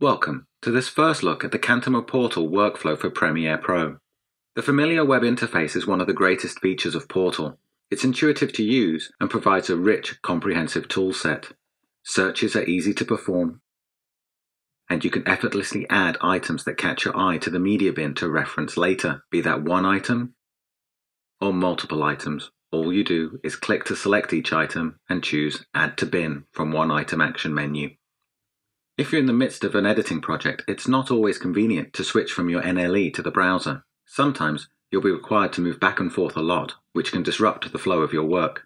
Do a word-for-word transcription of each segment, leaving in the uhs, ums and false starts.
Welcome to this first look at the Cantemo Portal workflow for Premiere Pro. The familiar web interface is one of the greatest features of Portal. It's intuitive to use and provides a rich, comprehensive toolset. Searches are easy to perform, and you can effortlessly add items that catch your eye to the media bin to reference later, be that one item or multiple items. All you do is click to select each item and choose Add to Bin from one item action menu. If you're in the midst of an editing project, it's not always convenient to switch from your N L E to the browser. Sometimes you'll be required to move back and forth a lot, which can disrupt the flow of your work.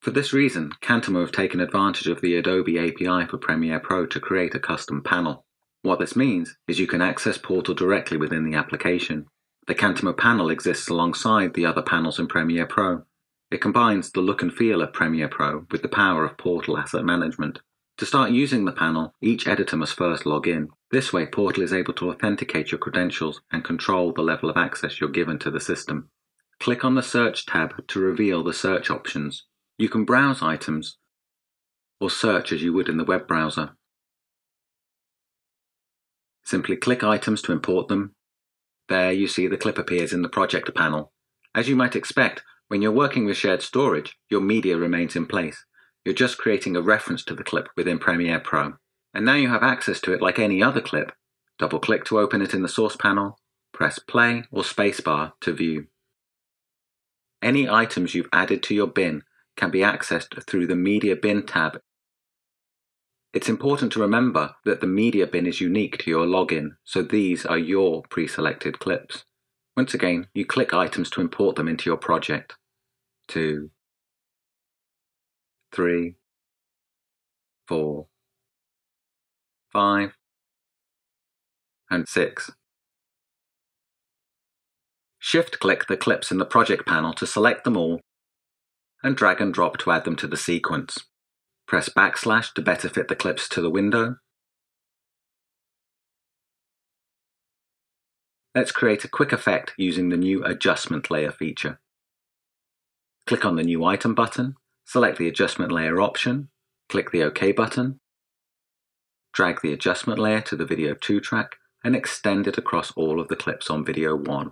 For this reason, Cantemo have taken advantage of the Adobe A P I for Premiere Pro to create a custom panel. What this means is you can access Portal directly within the application. The Cantemo panel exists alongside the other panels in Premiere Pro. It combines the look and feel of Premiere Pro with the power of Portal Asset Management. To start using the panel, each editor must first log in. This way, Portal is able to authenticate your credentials and control the level of access you're given to the system. Click on the Search tab to reveal the search options. You can browse items or search as you would in the web browser. Simply click items to import them. There you see the clip appears in the project panel. As you might expect, when you're working with shared storage, your media remains in place. You're just creating a reference to the clip within Premiere Pro. And now you have access to it like any other clip. Double-click to open it in the source panel, press play or spacebar to view. Any items you've added to your bin can be accessed through the Media Bin tab. It's important to remember that the Media Bin is unique to your login, so these are your pre-selected clips. Once again, you click items to import them into your project. Two, three, four, five, and six. Shift-click the clips in the project panel to select them all and drag and drop to add them to the sequence. Press backslash to better fit the clips to the window. Let's create a quick effect using the new Adjustment Layer feature. Click on the New Item button, select the Adjustment Layer option, click the OK button, drag the Adjustment Layer to the Video two track and extend it across all of the clips on Video one.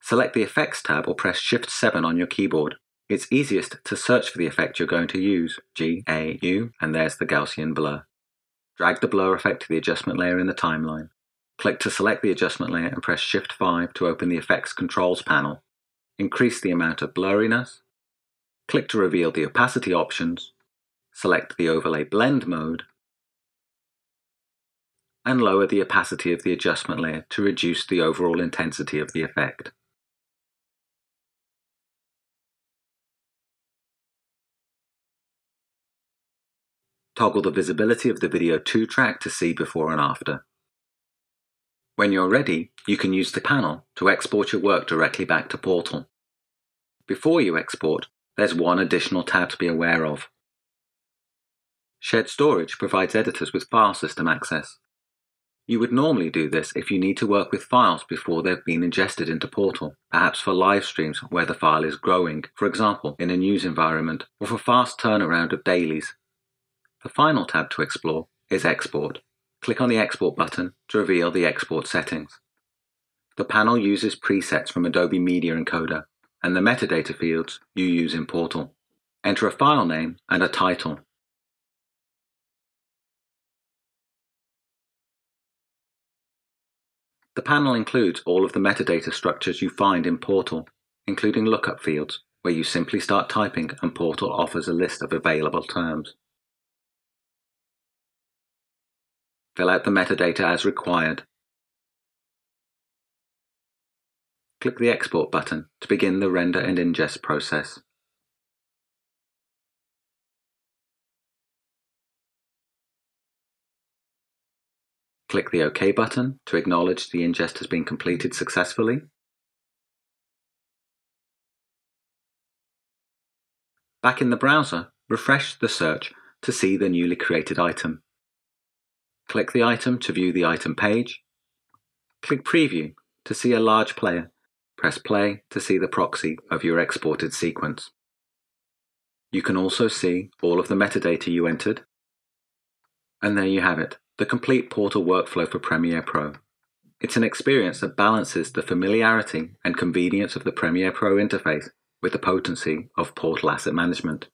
Select the Effects tab or press Shift seven on your keyboard. It's easiest to search for the effect you're going to use, G A U, and there's the Gaussian blur. Drag the blur effect to the adjustment layer in the timeline. Click to select the adjustment layer and press Shift five to open the Effects Controls panel. Increase the amount of blurriness. Click to reveal the opacity options. Select the Overlay Blend mode. And lower the opacity of the adjustment layer to reduce the overall intensity of the effect. Toggle the visibility of the Video two track to see before and after. When you're ready, you can use the panel to export your work directly back to Portal. Before you export, there's one additional tab to be aware of. Shared storage provides editors with file system access. You would normally do this if you need to work with files before they've been ingested into Portal, perhaps for live streams where the file is growing, for example in a news environment, or for fast turnaround of dailies. The final tab to explore is Export. Click on the Export button to reveal the export settings. The panel uses presets from Adobe Media Encoder and the metadata fields you use in Portal. Enter a file name and a title. The panel includes all of the metadata structures you find in Portal, including lookup fields, where you simply start typing and Portal offers a list of available terms. Fill out the metadata as required. Click the Export button to begin the render and ingest process. Click the OK button to acknowledge the ingest has been completed successfully. Back in the browser, refresh the search to see the newly created item. Click the item to view the item page. Click Preview to see a large player. Press play to see the proxy of your exported sequence. You can also see all of the metadata you entered. And there you have it, the complete portal workflow for Premiere Pro. It's an experience that balances the familiarity and convenience of the Premiere Pro interface with the potency of Portal Asset Management.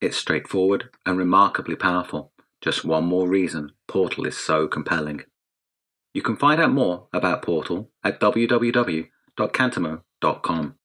It's straightforward and remarkably powerful, just one more reason Portal is so compelling. You can find out more about Portal at w w w dot cantemo dot com.